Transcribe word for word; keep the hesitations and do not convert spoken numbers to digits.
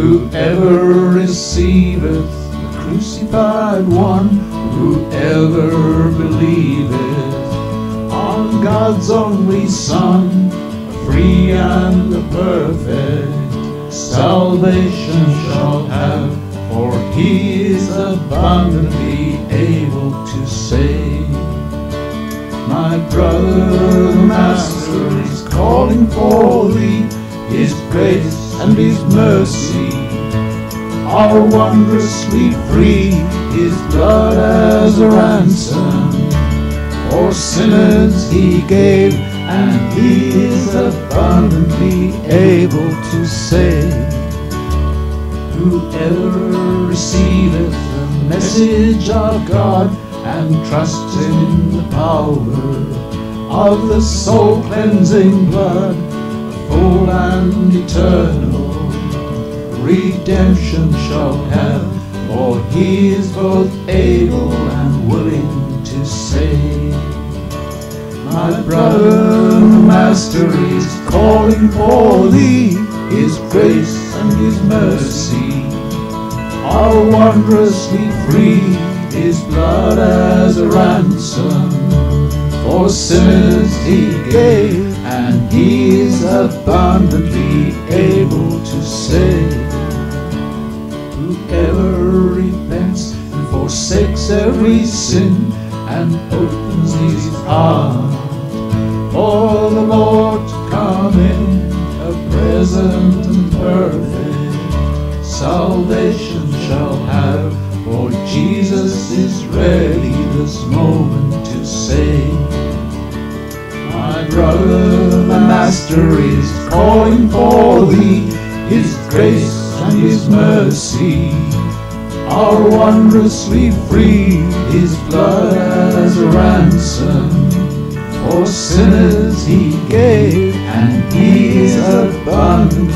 Whoever receiveth the crucified one, whoever believeth on God's only Son, free and the perfect, salvation shall have, for he is abundantly able to save. My brother, the Master is calling for thee, his grace and his mercy are wondrously free, his blood as a ransom for sinners he gave, and he is abundantly able to save. Whoever receiveth the message of God and trusts in the power of the soul-cleansing blood, full and eternal redemption shall have, for he is both able and willing to save. My brother, the Master is calling for thee, his grace and his mercy are wondrously free, his blood as a ransom for sinners he gave, and he is abundantly able to save. Whoever repents and forsakes every sin and opens his heart for the Lord to come in, a present and perfect salvation shall have, for Jesus is ready this moment to save. My brother, the Master is calling for thee, his grace and his mercy are wondrously free, his blood as a ransom for sinners he gave, and he is abundant